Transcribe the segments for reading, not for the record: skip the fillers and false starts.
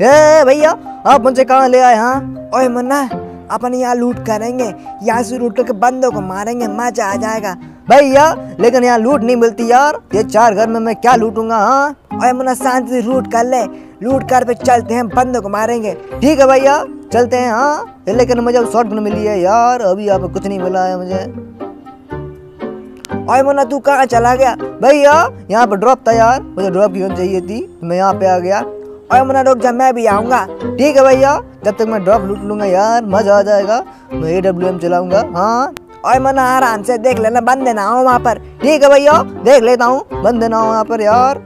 ए भैया आप मुझे कहाँ ले आए? हाँ ओए मुन्ना, अपन यहाँ लूट करेंगे, यहाँ से लूट करके बंदों को मारेंगे, मजा आ जाएगा। भैया लेकिन यहाँ लूट नहीं मिलती यार, ये चार घर में मैं क्या लूटूंगा? हाँ ओए मुन्ना शांति से लूट कर ले, लूट कर पे चलते हैं, बंदों को मारेंगे। ठीक है भैया चलते हैं। हाँ लेकिन मुझे अब शॉर्ट गन मिली है यार, अभी यहाँ पे कुछ नहीं मिला है मुझे। ओए मुन्ना तू कहाँ चला गया? भैया यहाँ पे ड्रॉप था यार, मुझे ड्रॉप की गन चाहिए थी, मैं यहाँ पे आ गया। ओए मुन्ना रुक जा, मैं भी आऊँगा। ठीक है भैया, जब तक मैं ड्रॉप लूट लूँगा यार, मज़ा आ जाएगा, मैं AWM चलाऊँगा। हाँ ओए मुन्ना आराम से देख लेना, बंदे ना हो वहाँ पर। ठीक है भैया देख लेता हूँ, बंदे ना हो वहाँ पर यार।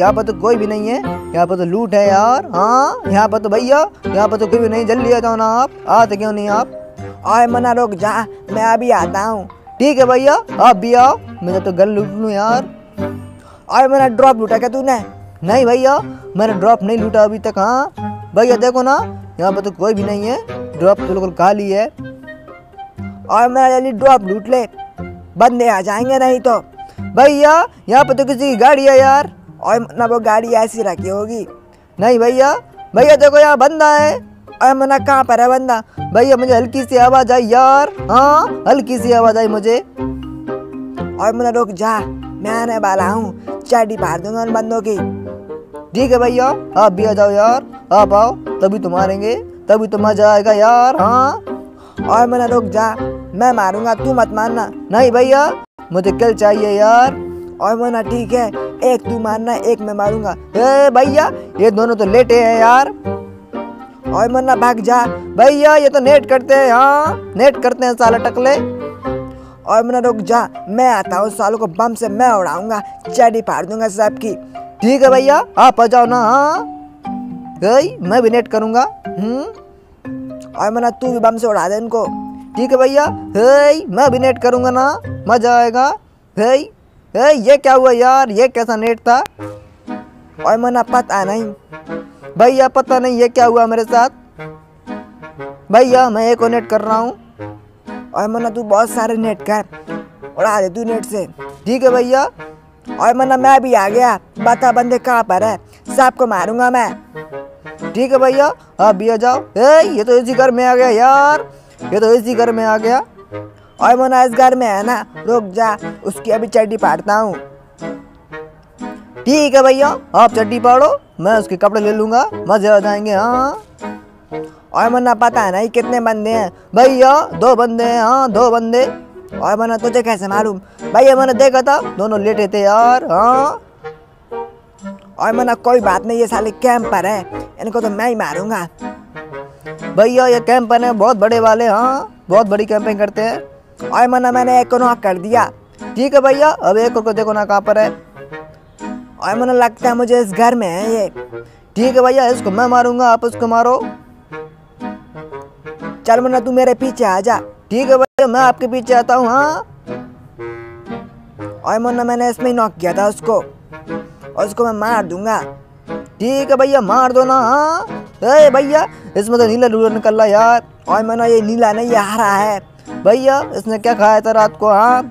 यहाँ पर तो कोई भी नहीं है, यहाँ पर तो लूट है यार। हाँ यहाँ पर तो भैया, यहाँ पर तो कोई भी नहीं, जल्दी आ जाओ ना। आप आते क्यों नहीं आप? ओए मुन्ना रुक जा, मैं अभी आता हूँ। ठीक है भैया आप भी आओ, मैं तो गन लूट लूँ यार। ओए मुन्ना ड्रॉप लूटा क्या तूने? नहीं भैया मैंने ड्रॉप नहीं लूटा अभी तक। हाँ भैया देखो ना, यहाँ पर तो कोई भी नहीं है, ड्रॉप तो बिल्कुल खाली है। और मेरा जल्दी ड्रॉप लूट ले, बंदे आ जाएंगे नहीं तो। भैया यहाँ पर तो किसी की गाड़ी है यार, और ना वो गाड़ी ऐसी रखी होगी। नहीं भैया, भैया देखो यहाँ बंदा है। और मना कहाँ पर है बंदा? भैया मुझे हल्की सी आवाज़ आई यार। हाँ हल्की सी आवाज़ आई मुझे। और मना रुक जा, मैं आने वाला हूँ, चाटी मार दूंगा उन बंदों की। ठीक है भैया आप भी आ जाओ यार, आप आओ तभी तो मारेंगे, तभी तो मजा आएगा यार। हाँ और मैंने रुक जा, मैं मारूंगा, तू मत मारना। नहीं भैया मुझे किल चाहिए यार। और मैंने ठीक है, एक तू मारना एक मैं मारूंगा। ए भैया ये दोनों तो लेटे हैं यार। और मैंने भाग जा, भैया ये तो नेट करते हैं। हाँ नेट करते हैं साला टकले। और मैंने रुक जा, मैं आता हूँ, सालों को बम से मैं उड़ाऊंगा, चढ़ी फाड़ दूंगा सबकी। ठीक है भैया आप आ जाओ ना। हाँ गई, मैं भी नेट करूँगा। और मना तू भी बम से उड़ा दे इनको। ठीक है भैया, हे मैं भी नेट करूँगा ना, मज़ा आएगा। हे ये क्या हुआ यार, ये कैसा नेट था? और मना पता नहीं भैया, पता नहीं ये क्या हुआ मेरे साथ। भैया मैं एक और नेट कर रहा हूँ। और मना तू बहुत सारे नेट कर, उड़ा दे तू नेट से। ठीक है भैया। और मना मैं भी आ गया, बता बंदे कहाँ पर है, सबको मारूंगा मैं। ठीक है भैया आप भी आ जाओ। ये तो इसी घर में आ गया यार, ये तो इसी घर में आ गया। और मना इस घर में है ना, रुक जा, उसकी अभी चड्डी फाड़ता हूँ। ठीक है भैया आप चड्डी फाड़ो, मैं उसके कपड़े ले लूँगा, मजे आ जाएंगे। हाँ और मना पता है नहीं कितने बंदे हैं? भैया दो बंदे हैं। हाँ दो बंदे। और मैंने तुझे कैसे मालूम? भाई मैंने देखा था, दोनों लेटे थे यार। हाँ और मैंने कोई बात नहीं, ये साले कैंप पर है, इनको तो मैं ही मारूंगा। भैया ये कैंप पर है बहुत बड़े वाले। हाँ बहुत बड़ी कैंपिंग करते हैं। और मैंने एक को नॉक कर दिया। ठीक है भैया अब एक को देखो ना कहाँ पर है। और मैंने लगता है मुझे इस घर में है ये। ठीक है भैया इसको मैं मारूंगा, आप उसको मारो। चल मना तू मेरे पीछे आ जा। ठीक है भैया मैं आपके पीछे आता हूँ। हाँ और मुन्ना मैंने इसमें ही नॉक किया था उसको, और उसको मैं मार दूंगा। ठीक है भैया मार दो ना। हाँ अरे भैया इसमें तो नीला लूला निकल रहा यार। और मुन्ना ये नीला नहीं, ये हरा है। भैया इसने क्या खाया था रात को? हाँ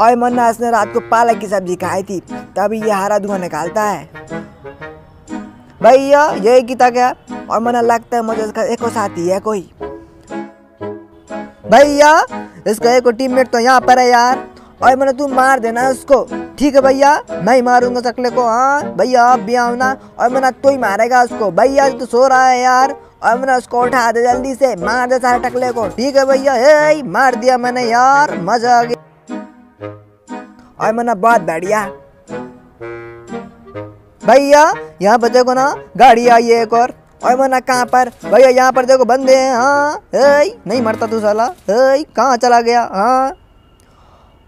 और मुन्ना इसने रात को पालक की सब्जी खाई थी, तभी ये हरा धुआं निकालता है। भैया यही किता क्या? और मुन्ना लगता है मुझे इसका एक और साथी है कोई। भैया इसका एक टीममेट तो यहाँ पर है यार। और मैंने तू मार देना उसको। ठीक है भैया मैं ही मारूंगा सकले को। हाँ भैया आप भी आओ ना। और मैंने तू ही मारेगा उसको। भैया तो सो रहा है यार। और मैंने उसको उठा दे जल्दी से, मार दे सारे टकले को। ठीक है भैया, हे मार दिया मैंने यार, मजा आ गया। और मैंने बहुत बढ़िया। भैया यहाँ पर देखो ना गाड़ी आई है एक और मना कहाँ पर? भैया यहाँ पर देखो बंदे हैं। हाँ नहीं मरता तू साला, कहाँ चला गया? हाँ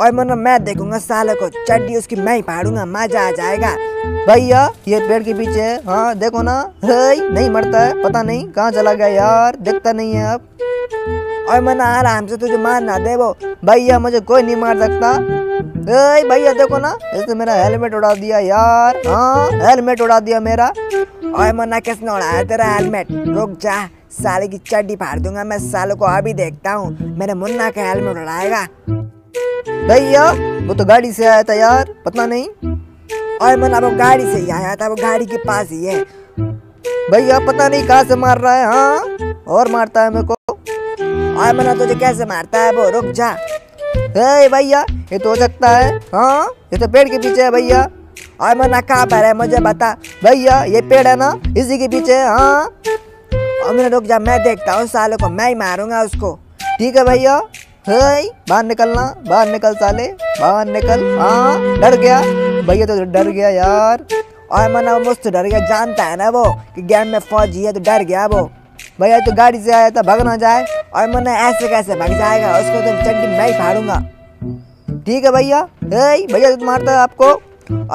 और मना मैं देखूंगा साले को, चड्डी उसकी मैं ही फाड़ूंगा, मजा आ जाएगा। भैया ये पेड़ के पीछे है। हाँ देखो ना, नहीं मरता है, पता नहीं कहाँ चला गया यार, दिखता नहीं है अब। और मना आराम से तुझे मार ना दे वो। भैया मुझे कोई नहीं मार सकता। भैया देखो ना इसने मेरा हेलमेट उड़ा दिया यार। हाँ हेलमेट उड़ा दिया मेरा। और मना किसने उड़ाया तेरा हेलमेट? रुक जा, साले की चड्डी फाड़ दूंगा मैं, सालों को अभी देखता हूँ, मेरे मुन्ना का हेलमेट उड़ाएगा। भैया वो तो गाड़ी से आया था यार, पता नहीं। और मना वो गाड़ी से ही आया था, वो गाड़ी के पास ही है। भैया पता नहीं कहाँ से मार रहा है। हाँ और मारता है मेरे को, आए मना तुझे कैसे मारता है वो, रुक जा। हे भैया ये तो हो सकता है, हाँ ये तो पेड़ के पीछे है भैया। आए मना कहाँ पर है मुझे बता। भैया ये पेड़ है ना इसी के पीछे है। हाँ और मैंने, रुक जा मैं देखता हूँ साले को, मैं ही मारूंगा उसको। ठीक है भैया, बाहर निकलना, बाहर निकल साले, बाहर निकल। हाँ डर गया भैया, तो डर गया यार। आए मना मुझसे डर गया, जानता है ना वो कि गेम में फौजी है तो डर गया वो। भैया तो गाड़ी से आया था, भाग ना जाए। और मना ऐसे कैसे भाग जाएगा, उसको तो चड्डी मैं ही फाड़ूंगा। ठीक है भैया, भैया तो मारता है आपको,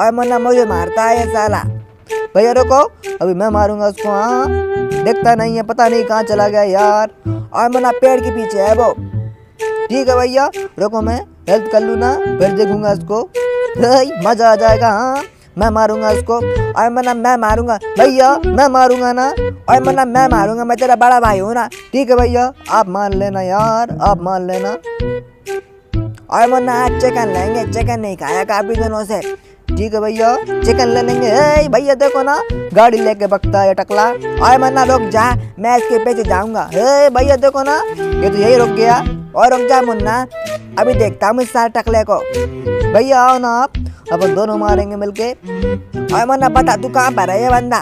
और मना मुझे मारता है ये साला। भैया रुको अभी मैं मारूंगा उसको। हाँ देखता नहीं है, पता नहीं कहाँ चला गया यार। और मना पेड़ के पीछे है वो। ठीक है भैया रुको मैं हेल्प कर लूँ ना, फिर देखूंगा उसको, मजा आ जाएगा। हाँ मैं मारूंगा उसको, और मना मैं मारूंगा भैया, मैं मारूंगा ना, और मना मैं मारूंगा, मैं तेरा बड़ा भाई हूँ ना। ठीक है भैया आप मान लेना यार, आप मान लेना। और मना आज चिकन लेंगे, चिकन नहीं खाया काफी दिनों से। ठीक है भैया चिकन ले लेंगे। भैया देखो ना गाड़ी लेके बकता है टकला। और मना रुक जा मैं इसके पीछे जाऊंगा। हे भैया देखो ना ये तो यही रुक गया। और रुक जा मुन्ना, अभी देखता हूँ इस सारे टकले को। भैया आओ ना आप, अब दोनों मारेंगे मिलके। और मना बता तू कहाँ पर है ये बंदा।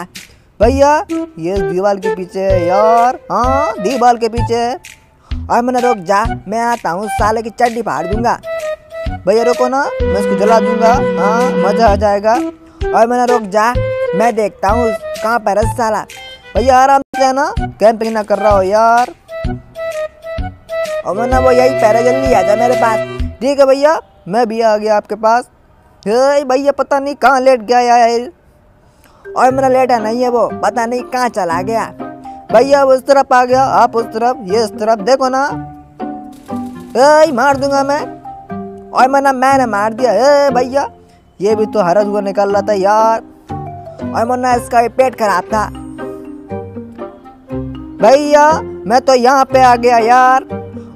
भैया ये दीवार के पीछे है यार। हाँ दीवार के पीछे है। और मना रुक जा मैं आता हूँ, साले की चड्डी फाड़ दूंगा। भैया रुको ना मैं उसको जला दूंगा। हाँ मजा आ जाएगा। और मना रुक जा मैं देखता हूँ कहाँ पर है साला। भैया आराम से ना, कैंपिंग ना कर रहा हो यार। और मना वो यही पैरा, जल्दी आ जा मेरे पास। ठीक है भैया मैं भी आ गया आपके पास। हे भैया पता नहीं कहाँ लेट गया यार। और मेरा लेटा नहीं है वो, पता नहीं कहाँ चला गया। भैया उस तरफ आ गया, आप उस तरफ, ये इस तरफ देखो ना। ए मार दूंगा मैं। और मैंने मार दिया। ए भैया ये भी तो हरस हुआ निकल रहा था यार। और मना इसका पेट खराब था। भैया मैं तो यहाँ पे आ गया यार।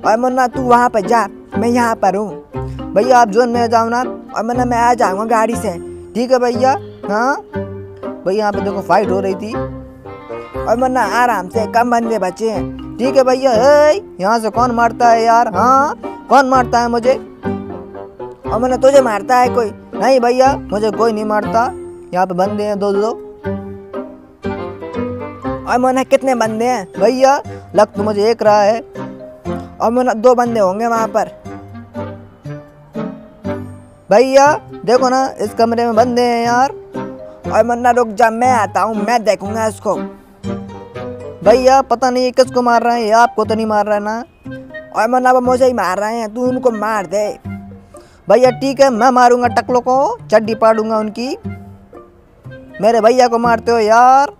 और मना तू वहाँ पे जा, मैं यहाँ पर हूँ। भैया आप जोन में जाओ ना, और मना मैं आ जाऊँगा गाड़ी से। ठीक है भैया। हाँ भैया यहाँ पे देखो फाइट हो रही थी। और मना आराम से, कम बंदे बचे हैं। ठीक है भैया। यहाँ से कौन मारता है यार। हाँ कौन मारता है मुझे। और मना तुझे मारता है कोई। नहीं भैया मुझे कोई नहीं मारता, यहाँ पे बंदे हैं दो दो। और मना कितने बंदे हैं भैया, लग तो मुझे एक रहा है। और मना दो बंदे होंगे वहाँ पर। भैया देखो ना इस कमरे में बंदे हैं यार। और मन्ना रुक जा मैं आता हूँ, मैं देखूंगा इसको। भैया पता नहीं किसको मार रहे हैं, आपको तो नहीं मार रहा है ना। और मन्ना वो मुझे ही मार रहे हैं, तू उनको मार दे। भैया ठीक है मैं मारूंगा टकलों को, चड्डी पाड़ूंगा उनकी। मेरे भैया को मारते हो यार।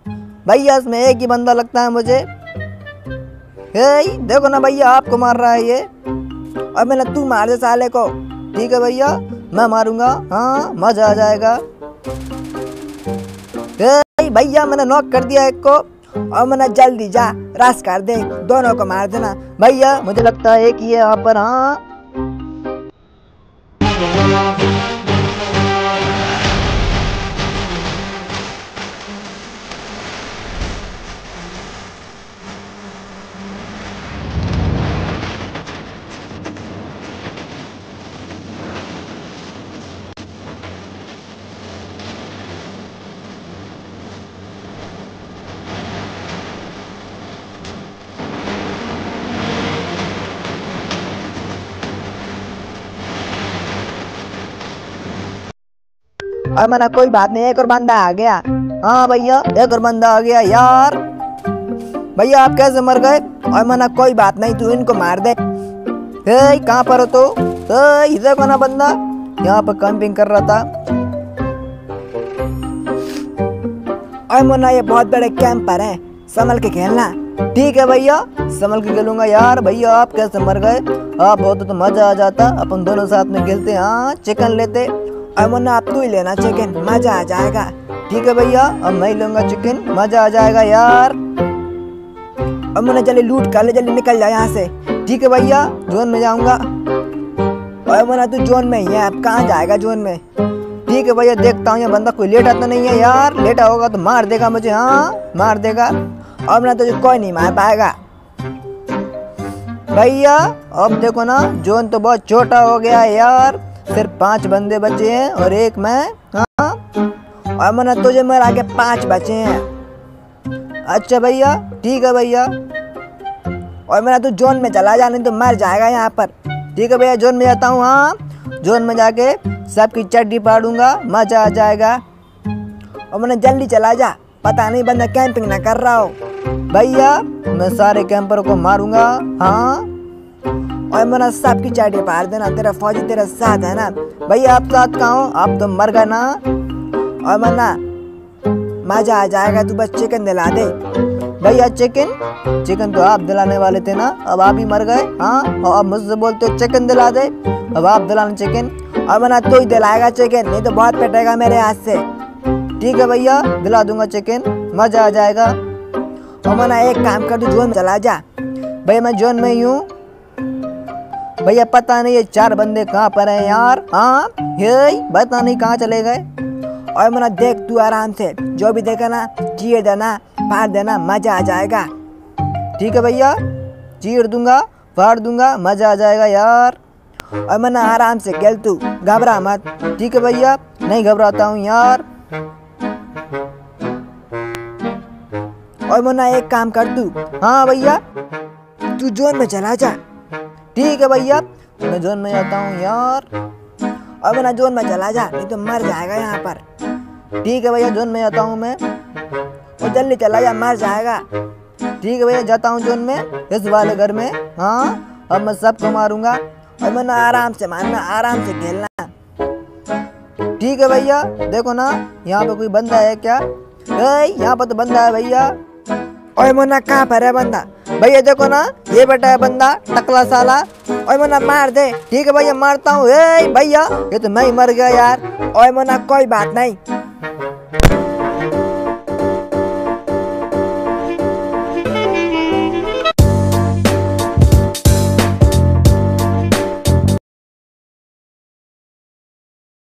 भैया इसमें एक ही बंदा लगता है मुझे। हे देखो ना भैया आपको मार रहा है ये। और मैंने तू मार दे साले को। ठीक है भैया मैं मारूंगा। हाँ मजा आ जाएगा। भैया मैंने नॉक कर दिया एक को। और मैंने जल्दी जा रास कर दे, दोनों को मार देना। भैया मुझे लगता है कि ये यहाँ पर। हाँ और मना कोई बात नहीं, एक और बंदा आ गया। हाँ भैया एक और बंदा आ गया यार। भैया आप कैसे मर गए। और मना कोई बात नहीं, तू इनको मार दे। हे कहाँ पर हो तो? इधर को ना बंदा यहाँ पर कैंपिंग कर रहा था। और मना ये बहुत बड़े कैंप पर है, संभल के खेलना। ठीक है भैया संभल के खेलूंगा यार। भैया आप कैसे मर गए, आप होते तो मजा आ जाता, अपन दोनों साथ में खेलते। हाँ चिकन लेते। और मना आप तू ही लेना चिकन, मजा आ जाएगा। ठीक है भैया अब मैं लूंगा चिकन, मजा आ जाएगा यार। और मना जल्दी लूट कर ले, जल्दी निकल जा यहाँ से। ठीक है भैया जोन में जाऊंगा। और मना तू जोन में ही है, आप कहाँ जाएगा जोन में। ठीक है भैया, देखता हूँ ये बंदा कोई लेटा तो नहीं है यार, लेटा होगा तो मार देगा मुझे। हाँ मार देगा, अब ना तुझे कोई नहीं मार पाएगा भैया। अब देखो ना जोन तो बहुत छोटा हो गया है यार, सिर्फ 5 बंदे बचे हैं और एक मैं। हाँ और मना तुझे मेरे आगे 5 बचे हैं। अच्छा भैया ठीक है भैया, और मेरा तू जोन में चला जा नहीं तो मर जाएगा यहाँ पर। ठीक है भैया जोन में जाता हूँ। हाँ जोन में जाके सबकी चड्डी पाड़ूंगा, मजा आ जाएगा। और मैंने जल्दी चला जा, पता नहीं बंदा कैंपिंग ना कर रहा हो। भैया मैं सारे कैंपरों को मारूंगा। हाँ और मेरा सबकी चाटी पार देना, तेरा फौजी तेरा साथ है ना भैया। आप साथ का हो, आप तो मर गए ना। और मना मजा आ जाएगा, तू बस चिकन दिला दे भैया। चिकन चिकन तो आप दिलाने वाले थे ना, अब आप ही मर गए। हाँ और अब मुझसे बोलते हो चिकन दिला दे, अब आप दिलाना चिकन। और मना तू ही दिलाएगा चिकन, नहीं तो बहुत पिटेगा मेरे हाथ से। ठीक है भैया दिला दूंगा चिकन, मजा आ जाएगा। और मना एक काम कर, तू जोन में चला जा। भैया मैं जोन में ही हूँ भैया। पता नहीं ये 4 बंदे कहाँ पर हैं यार। हाँ ये पता नहीं कहाँ चले गए। और मना देख तू आराम से, जो भी देखा ना चीर देना, फाड़ देना, मजा आ जाएगा। ठीक है भैया चीर दूंगा, फाड़ दूंगा, मजा आ जाएगा यार। और मना आराम से खेल, तू घबरा मत। ठीक है भैया नहीं घबराता हूँ यार। और मना एक काम कर तू, हाँ भैया तू जोन में चला जा। ठीक है भैया मैं जोन में जाता हूँ यार। अब ना जोन में चला जा नहीं तो मर जाएगा यहाँ पर। ठीक है भैया जोन में जाता हूँ मैं, और जल्दी चला जा मर जाएगा। ठीक है भैया जाता हूँ जोन में, इस वाले घर में। हाँ अब मैं सबको मारूंगा, और मैंने आराम से मारना, आराम से खेलना। ठीक है भैया देखो ना यहाँ पे कोई बंदा है क्या? यहाँ पर तो बंदा है भैया। और मना कहाँ पर है बंदा? भैया देखो ना ये बैठा है बंदा, टकला साला। और मना मार दे। ठीक है भैया मारता हूँ। भैया ये तो मैं ही मर गया यार। और मना कोई बात नहीं,